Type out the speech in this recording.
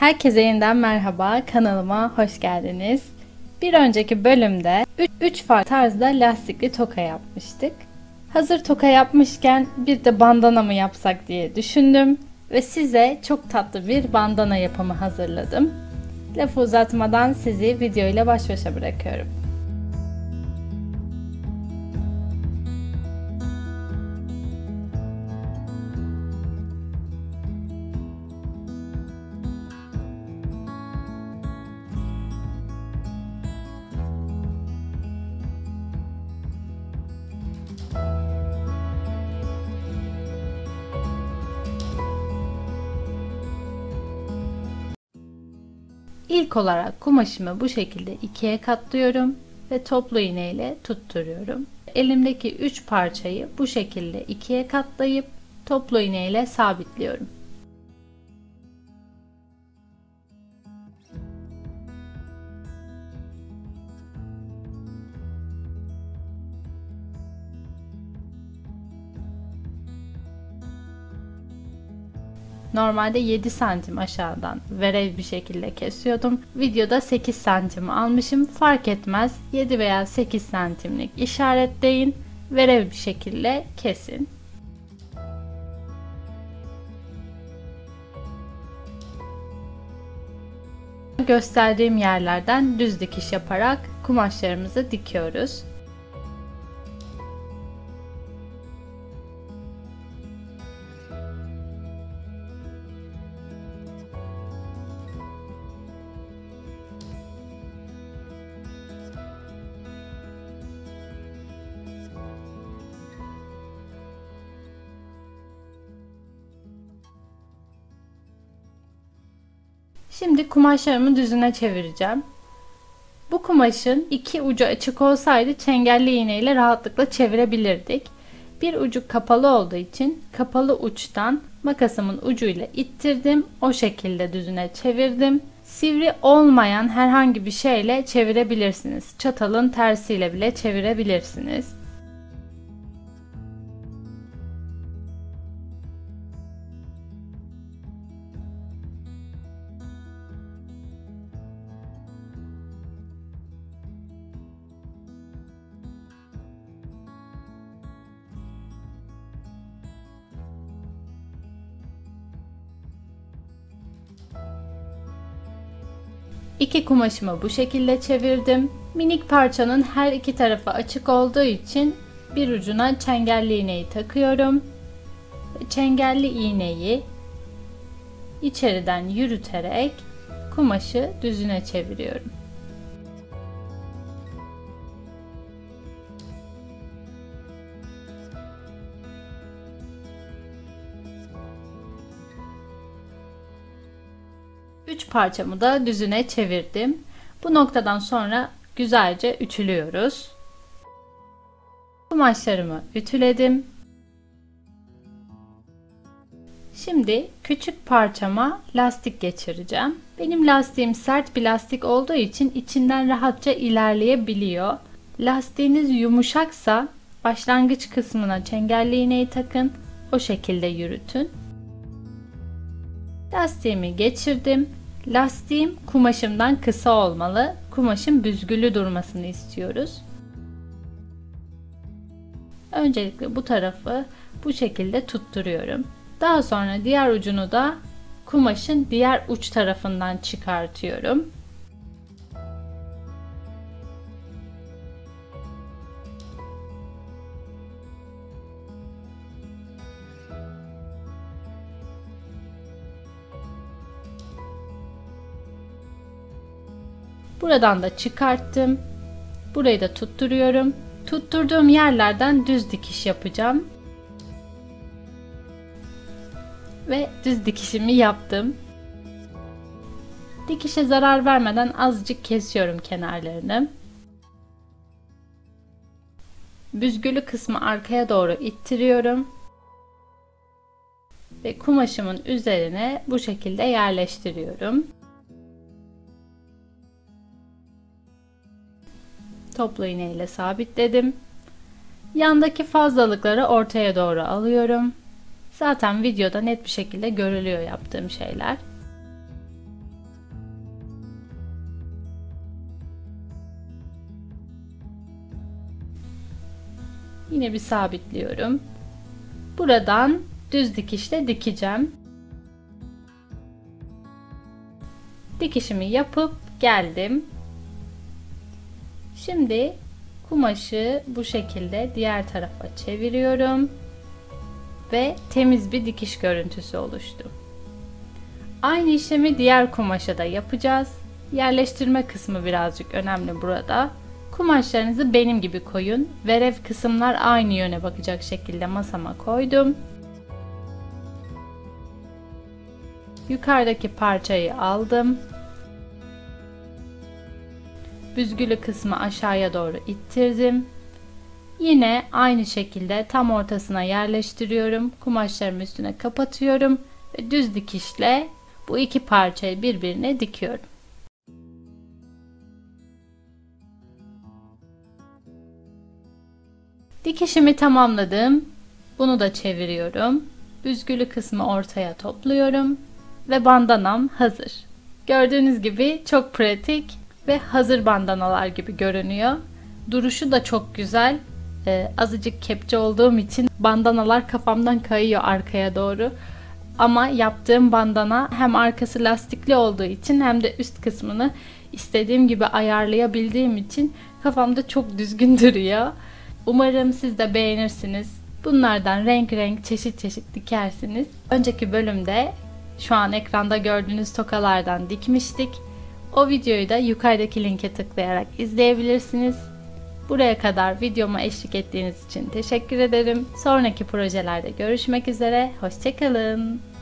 Herkese yeniden merhaba, kanalıma hoş geldiniz. Bir önceki bölümde 3 farklı tarzda lastikli toka yapmıştık. Hazır toka yapmışken bir de bandana mı yapsak diye düşündüm ve size çok tatlı bir bandana yapımı hazırladım. Lafı uzatmadan sizi video ile baş başa bırakıyorum. İlk olarak kumaşımı bu şekilde ikiye katlıyorum ve toplu iğne ile tutturuyorum. Elimdeki 3 parçayı bu şekilde ikiye katlayıp toplu iğne ile sabitliyorum. Normalde 7 santim aşağıdan verev bir şekilde kesiyordum. Videoda 8 santim almışım. Fark etmez, 7 veya 8 santimlik işaretleyin. Verev bir şekilde kesin. Gösterdiğim yerlerden düz dikiş yaparak kumaşlarımızı dikiyoruz. Şimdi kumaşlarımı düzüne çevireceğim. Bu kumaşın iki ucu açık olsaydı çengelli iğne ile rahatlıkla çevirebilirdik. Bir ucu kapalı olduğu için kapalı uçtan makasımın ucuyla ittirdim. O şekilde düzüne çevirdim. Sivri olmayan herhangi bir şeyle çevirebilirsiniz. Çatalın tersiyle bile çevirebilirsiniz. İki kumaşımı bu şekilde çevirdim. Minik parçanın her iki tarafı açık olduğu için bir ucuna çengelli iğneyi takıyorum. Çengelli iğneyi içeriden yürüterek kumaşı düzüne çeviriyorum. Üç parçamı da düzüne çevirdim. Bu noktadan sonra güzelce ütülüyoruz. Kumaşlarımı ütüledim. Şimdi küçük parçama lastik geçireceğim. Benim lastiğim sert bir lastik olduğu için içinden rahatça ilerleyebiliyor. Lastiğiniz yumuşaksa başlangıç kısmına çengelli iğneyi takın. O şekilde yürütün. Lastiğimi geçirdim. Lastiğim kumaşımdan kısa olmalı. Kumaşın büzgülü durmasını istiyoruz. Öncelikle bu tarafı bu şekilde tutturuyorum. Daha sonra diğer ucunu da kumaşın diğer uç tarafından çıkartıyorum. Buradan da çıkarttım. Burayı da tutturuyorum. Tutturduğum yerlerden düz dikiş yapacağım. Ve düz dikişimi yaptım. Dikişe zarar vermeden azıcık kesiyorum kenarlarını. Büzgülü kısmı arkaya doğru ittiriyorum. Ve kumaşımın üzerine bu şekilde yerleştiriyorum. Toplu iğne ile sabitledim. Yandaki fazlalıkları ortaya doğru alıyorum. Zaten videoda net bir şekilde görülüyor yaptığım şeyler. Yine bir sabitliyorum. Buradan düz dikişle dikeceğim. Dikişimi yapıp geldim. Şimdi kumaşı bu şekilde diğer tarafa çeviriyorum ve temiz bir dikiş görüntüsü oluştu. Aynı işlemi diğer kumaşa da yapacağız. Yerleştirme kısmı birazcık önemli burada. Kumaşlarınızı benim gibi koyun. Veref kısımlar aynı yöne bakacak şekilde masama koydum. Yukarıdaki parçayı aldım. Büzgülü kısmı aşağıya doğru ittirdim. Yine aynı şekilde tam ortasına yerleştiriyorum. Kumaşlarımı üstüne kapatıyorum ve düz dikişle bu iki parçayı birbirine dikiyorum. Dikişimi tamamladım. Bunu da çeviriyorum. Büzgülü kısmı ortaya topluyorum ve bandanam hazır. Gördüğünüz gibi çok pratik ve hazır bandanalar gibi görünüyor. Duruşu da çok güzel. Azıcık kepçe olduğum için bandanalar kafamdan kayıyor arkaya doğru. Ama yaptığım bandana hem arkası lastikli olduğu için hem de üst kısmını istediğim gibi ayarlayabildiğim için kafamda çok düzgün duruyor. Umarım siz de beğenirsiniz. Bunlardan renk renk çeşit çeşit dikersiniz. Önceki bölümde şu an ekranda gördüğünüz tokalardan dikmiştik. O videoyu da yukarıdaki linke tıklayarak izleyebilirsiniz. Buraya kadar videoma eşlik ettiğiniz için teşekkür ederim. Sonraki projelerde görüşmek üzere. Hoşça kalın.